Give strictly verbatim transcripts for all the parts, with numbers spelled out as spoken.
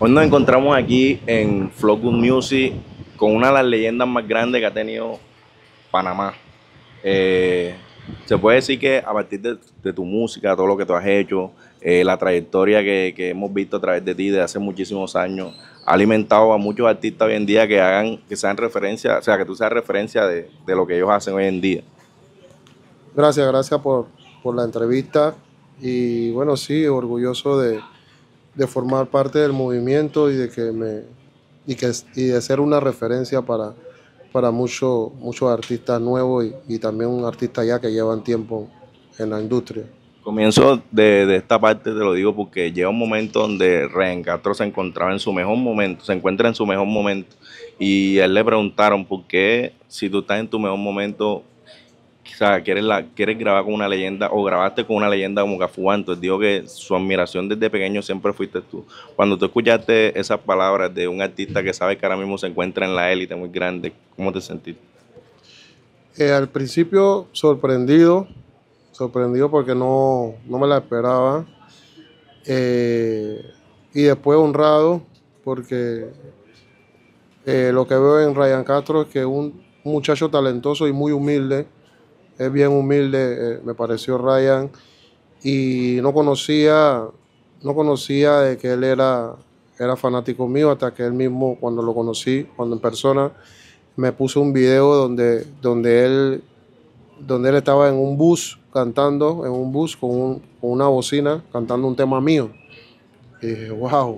Hoy nos encontramos aquí en Flow Good Music con una de las leyendas más grandes que ha tenido Panamá. Eh, se puede decir que a partir de, de tu música, todo lo que tú has hecho, eh, la trayectoria que, que hemos visto a través de ti desde hace muchísimos años, ha alimentado a muchos artistas hoy en día que hagan, que sean referencia, o sea, que tú seas referencia de, de lo que ellos hacen hoy en día. Gracias, gracias por, por la entrevista y bueno, sí, orgulloso de... de formar parte del movimiento y de que me y que y de ser una referencia para para muchos muchos artistas nuevos y, y también un artista ya que llevan tiempo en la industria. Comienzo de, de esta parte, te lo digo porque llega un momento donde Ryan Castro se encontraba en su mejor momento, se encuentra en su mejor momento y a él le preguntaron por qué si tú estás en tu mejor momento, quizás quieres, la, quieres grabar con una leyenda o grabaste con una leyenda como Kafu. Entonces digo que su admiración desde pequeño siempre fuiste tú. Cuando tú escuchaste esas palabras de un artista que sabes que ahora mismo se encuentra en la élite muy grande, ¿cómo te sentiste? Eh, al principio sorprendido, sorprendido porque no, no me la esperaba. Eh, y después honrado porque eh, lo que veo en Ryan Castro es que es un muchacho talentoso y muy humilde. Es bien humilde, eh, me pareció Ryan, y no conocía, no conocía de que él era, era fanático mío hasta que él mismo, cuando lo conocí, cuando en persona, me puso un video donde, donde, él, donde él estaba en un bus cantando, en un bus con, un, con una bocina, cantando un tema mío. Y dije, wow,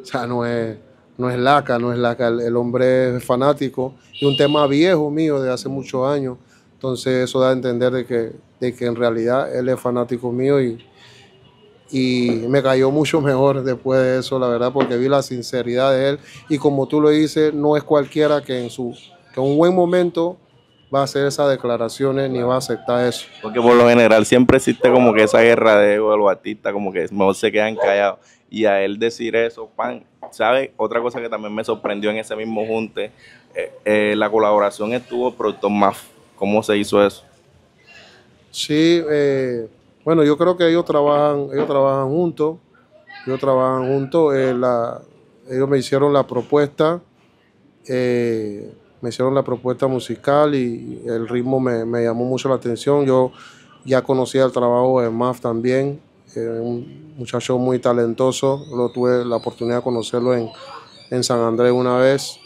o sea, no es, no es laca, no es laca, el, el hombre es fanático, y un tema viejo mío de hace muchos años. Entonces eso da a entender de que, de que en realidad él es fanático mío y, y me cayó mucho mejor después de eso, la verdad, porque vi la sinceridad de él. Y como tú lo dices, no es cualquiera que en su que en un buen momento va a hacer esas declaraciones ni va a aceptar eso. Porque por lo general siempre existe como que esa guerra de ego de los artistas, como que mejor se quedan callados. Y a él decir eso, pan, ¿sabes? Otra cosa que también me sorprendió en ese mismo junte, eh, eh, la colaboración estuvo por M A F. ¿Cómo se hizo eso? Sí, eh, bueno, yo creo que ellos trabajan, ellos trabajan juntos, ellos trabajan juntos, eh, la, ellos me hicieron la propuesta, eh, me hicieron la propuesta musical y el ritmo me, me llamó mucho la atención. Yo ya conocía el trabajo de M A F también, eh, un muchacho muy talentoso, lo tuve la oportunidad de conocerlo en, en San Andrés una vez.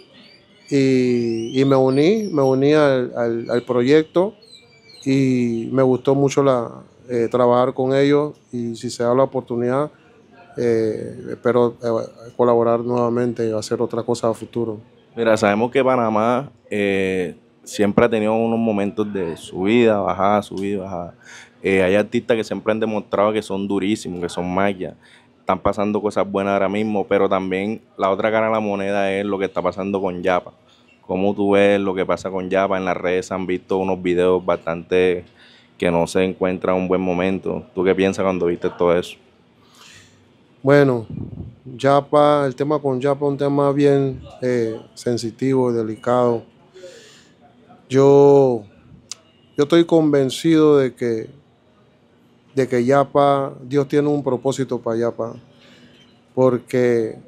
Y, y me uní, me uní al, al, al proyecto y me gustó mucho la, eh, trabajar con ellos y si se da la oportunidad, eh, espero eh, colaborar nuevamente y hacer otra cosa a futuro. Mira, sabemos que Panamá eh, siempre ha tenido unos momentos de subida, bajada, subida, bajada. Eh, hay artistas que siempre han demostrado que son durísimos, que son magia. Están pasando cosas buenas ahora mismo, pero también la otra cara de la moneda es lo que está pasando con Yapa. Como tú ves lo que pasa con Yapa, en las redes han visto unos videos bastante que no se encuentran en un buen momento. ¿Tú qué piensas cuando viste todo eso? Bueno, Yapa, el tema con Yapa es un tema bien eh, sensitivo y delicado. Yo, yo estoy convencido de que de que Yapa, Dios tiene un propósito para Yapa, porque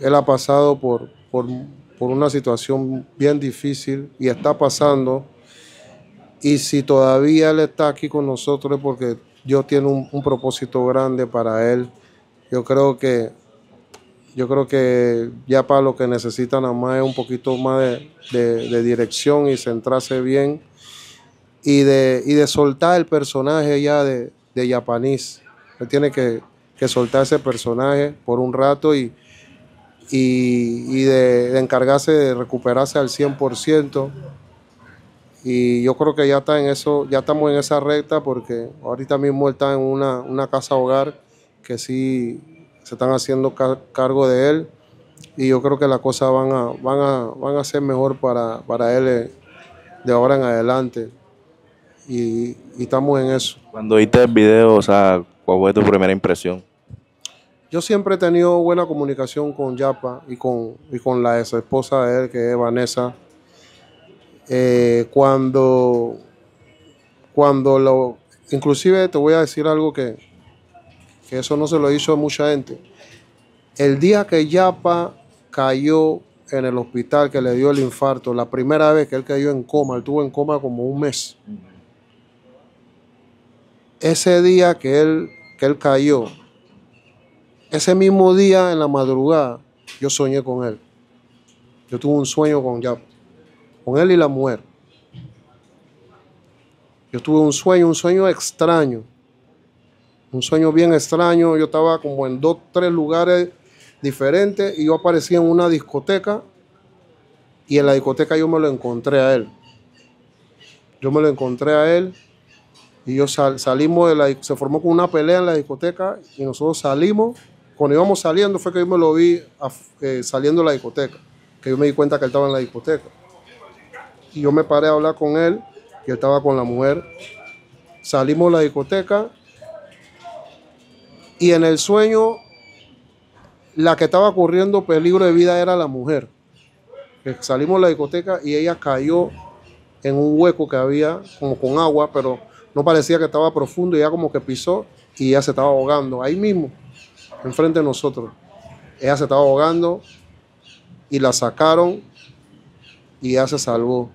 él ha pasado por, por, por una situación bien difícil y está pasando, y si todavía él está aquí con nosotros es porque Dios tiene un, un propósito grande para él. Yo creo que, yo creo que Yapa lo que necesita nada más es un poquito más de, de, de dirección y centrarse bien, y de, y de soltar el personaje ya de de Yapanís. Él tiene que, que soltar ese personaje por un rato y, y, y de, de encargarse de recuperarse al cien por ciento. Y yo creo que ya está en eso, ya estamos en esa recta porque ahorita mismo él está en una, una casa hogar que sí se están haciendo car cargo de él. Y yo creo que las cosas van a, van a, van a ser mejor para, para él de ahora en adelante. Y, y estamos en eso. Cuando viste el video, o sea, ¿cuál fue tu primera impresión? Yo siempre he tenido buena comunicación con Yapa y con, y con la ex esposa de él, que es Vanessa. Eh, cuando, cuando lo... Inclusive te voy a decir algo que, que eso no se lo hizo a mucha gente. El día que Yapa cayó en el hospital, que le dio el infarto, la primera vez que él cayó en coma, él tuvo en coma como un mes. Ese día que él, que él cayó, ese mismo día en la madrugada, yo soñé con él. Yo tuve un sueño con Yapa, con él y la mujer. Yo tuve un sueño, un sueño extraño. Un sueño bien extraño. Yo estaba como en dos, tres lugares diferentes y yo aparecí en una discoteca y en la discoteca yo me lo encontré a él. Yo me lo encontré a él y yo sal, salimos, de la, se formó con una pelea en la discoteca y nosotros salimos. Cuando íbamos saliendo fue que yo me lo vi a, eh, saliendo de la discoteca, que yo me di cuenta que él estaba en la discoteca. Y yo me paré a hablar con él y él estaba con la mujer. Salimos de la discoteca. Y en el sueño, la que estaba corriendo peligro de vida era la mujer. Salimos de la discoteca y ella cayó en un hueco que había, como con agua, pero no parecía que estaba profundo. Ella como que pisó y ella se estaba ahogando. Ahí mismo, enfrente de nosotros. Ella se estaba ahogando y la sacaron y ella se salvó.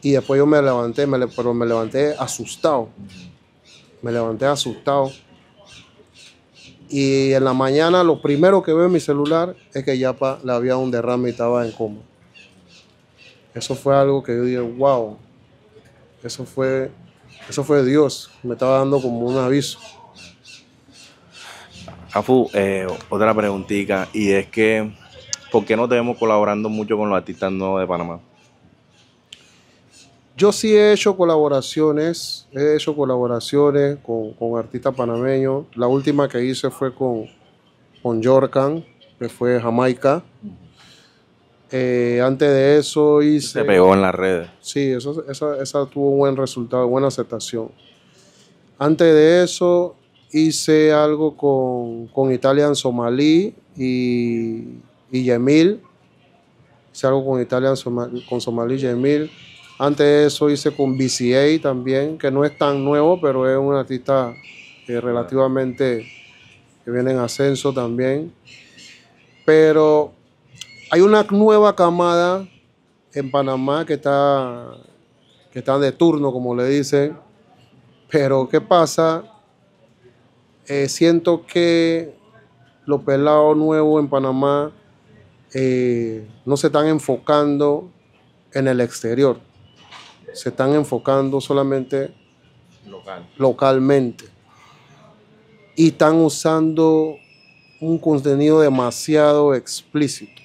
Y después yo me levanté, me, pero me levanté asustado. Me levanté asustado. Y en la mañana lo primero que veo en mi celular es que Yapa le había un derrame y estaba en coma. Eso fue algo que yo dije, wow. Eso fue, eso fue Dios. Me estaba dando como un aviso. Kafu, eh, otra preguntita. Y es que, ¿por qué no te vemos colaborando mucho con los artistas nuevos de Panamá? Yo sí he hecho colaboraciones, he hecho colaboraciones con, con artistas panameños. La última que hice fue con, con Jorkan, que fue Jamaica. Eh, antes de eso hice... Se pegó en las redes. Sí, eso, esa, esa tuvo un buen resultado, buena aceptación. Antes de eso hice algo con, con Italian Somalí y, y Yemil. Hice algo con Italian Somalí, con Somalí y Yemil. Antes de eso hice con B C A también, que no es tan nuevo, pero es un artista que relativamente que viene en ascenso también. Pero hay una nueva camada en Panamá que está, que está de turno, como le dicen. Pero ¿qué pasa? Eh, siento que los pelados nuevos en Panamá eh, no se están enfocando en el exterior. Se están enfocando solamente Local. localmente y están usando un contenido demasiado explícito,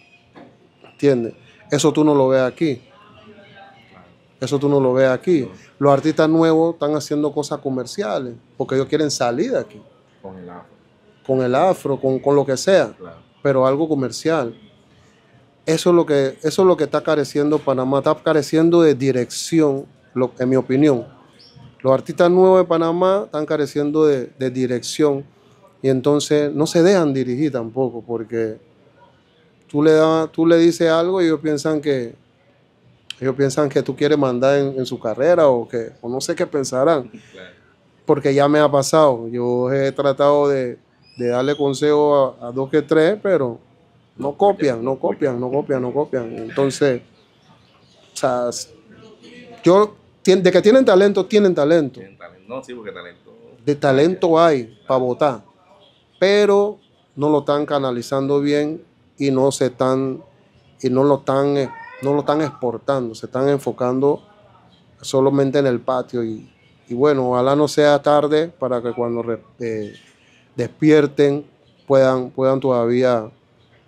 ¿entiendes? Eso tú no lo ves aquí, eso tú no lo ves aquí. Los artistas nuevos están haciendo cosas comerciales porque ellos quieren salir de aquí. Con el afro. Con el afro, con, con lo que sea, claro. Pero algo comercial. Eso es lo que, eso es lo que está careciendo Panamá, está careciendo de dirección, lo, en mi opinión. Los artistas nuevos de Panamá están careciendo de, de dirección y entonces no se dejan dirigir tampoco porque tú le, da, tú le dices algo y ellos piensan que, ellos piensan que tú quieres mandar en, en su carrera o, que, o no sé qué pensarán. Porque ya me ha pasado, yo he tratado de, de darle consejo a, a dos que tres, pero... No copian, no copian, no copian, no copian. Entonces, o sea, yo, de que tienen talento, tienen talento. Tienen talento, no, sí, porque talento. De talento hay para votar, pero no lo están canalizando bien y no se están, y no lo están, no lo están exportando, se están enfocando solamente en el patio. Y, y bueno, ojalá no sea tarde para que cuando eh, despierten puedan, puedan todavía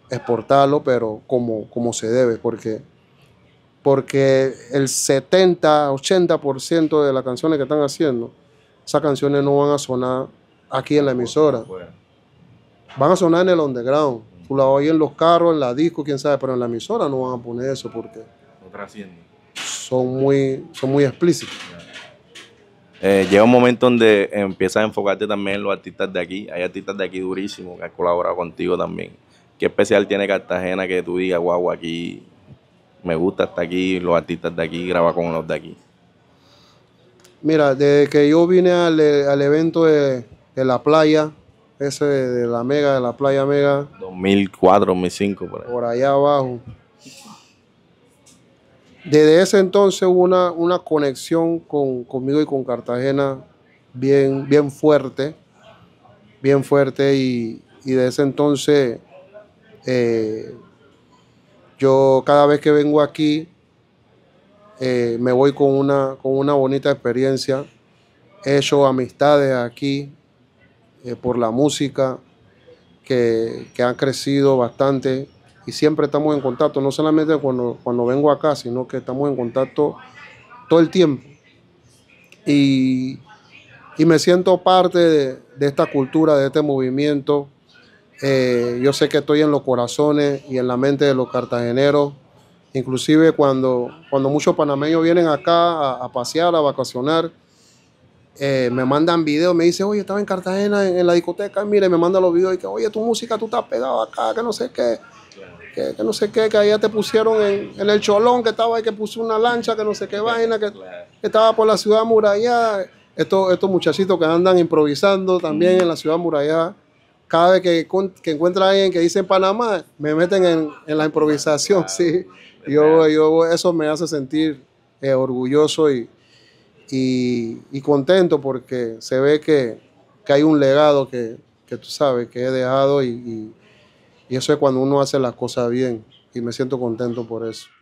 exportarlo, pero como, como se debe, porque, porque el setenta, ochenta por ciento de las canciones que están haciendo, esas canciones no van a sonar aquí en la emisora. Van a sonar en el underground. Tú la oyes en los carros, en la disco, quién sabe, pero en la emisora no van a poner eso porque son muy, son muy explícitos. Eh, llega un momento donde empiezas a enfocarte también en los artistas de aquí. Hay artistas de aquí durísimos que han colaborado contigo también. ¿Qué especial tiene Cartagena que tú digas, guau, aquí me gusta hasta aquí, los artistas de aquí, graba con los de aquí? Mira, desde que yo vine al, al evento de, de la playa, ese de la Mega, de la Playa Mega. dos mil cuatro, dos mil cinco, por ahí. Por allá abajo. Desde ese entonces hubo una, una conexión con, conmigo y con Cartagena bien, bien fuerte, bien fuerte y, y desde ese entonces eh, yo cada vez que vengo aquí eh, me voy con una, con una bonita experiencia. He hecho amistades aquí eh, por la música que, que han crecido bastante. Y siempre estamos en contacto, no solamente cuando, cuando vengo acá, sino que estamos en contacto todo el tiempo. Y, y me siento parte de, de esta cultura, de este movimiento. Eh, yo sé que estoy en los corazones y en la mente de los cartageneros. Inclusive cuando, cuando muchos panameños vienen acá a, a pasear, a vacacionar, eh, me mandan videos, me dicen, oye, estaba en Cartagena, en, en la discoteca, mire, me mandan los videos y que, oye, tu música, tú estás pegado acá, que no sé qué. Que, que no sé qué, que allá te pusieron en, en el Cholón, que estaba ahí, que puso una lancha, que no sé qué vaina, que, que estaba por la ciudad amurallada. Estos, estos muchachitos que andan improvisando también mm. en la ciudad amurallada, cada vez que, que encuentran a alguien que dice en Panamá, me meten en, en la improvisación, claro, sí. Yo, yo, eso me hace sentir eh, orgulloso y, y, y contento porque se ve que, que hay un legado que, que tú sabes, que he dejado y, y Y eso es cuando uno hace las cosas bien y me siento contento por eso.